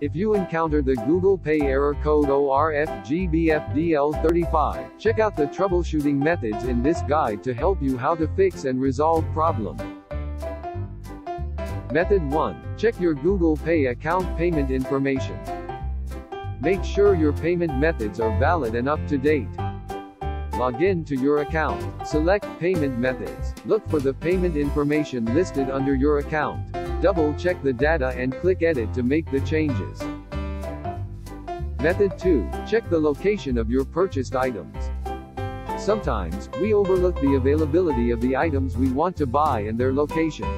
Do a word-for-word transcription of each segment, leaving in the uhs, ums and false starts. If you encounter the Google Pay error code O R F G B F D L thirty-five, check out the troubleshooting methods in this guide to help you how to fix and resolve problem. Method one. Check your Google Pay account payment information. Make sure your payment methods are valid and up to date. Log in to your account. Select Payment Methods. Look for the payment information listed under your account. Double-check the data and click Edit to make the changes. Method two. Check the location of your purchased items. Sometimes, we overlook the availability of the items we want to buy and their location.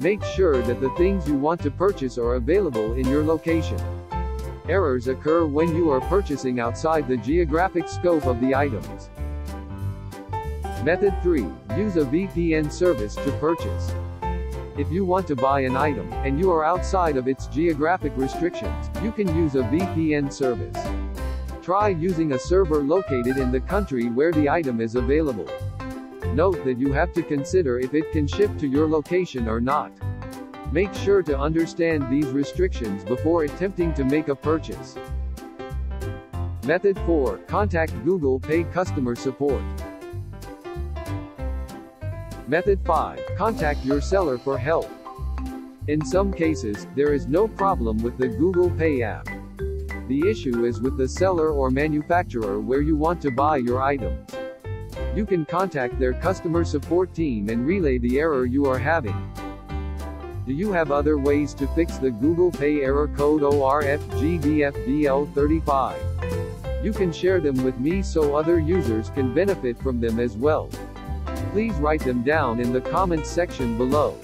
Make sure that the things you want to purchase are available in your location. Errors occur when you are purchasing outside the geographic scope of the items. Method three. Use a V P N service to purchase. If you want to buy an item, and you are outside of its geographic restrictions, you can use a V P N service. Try using a server located in the country where the item is available. Note that you have to consider if it can ship to your location or not. Make sure to understand these restrictions before attempting to make a purchase. Method four. Contact Google Pay customer support. Method five. Contact your seller for help. In some cases, there is no problem with the Google Pay app. The issue is with the seller or manufacturer where you want to buy your items. You can contact their customer support team and relay the error you are having. Do you have other ways to fix the Google Pay error code O R F G B F D L thirty-five? You can share them with me so other users can benefit from them as well. Please write them down in the comments section below.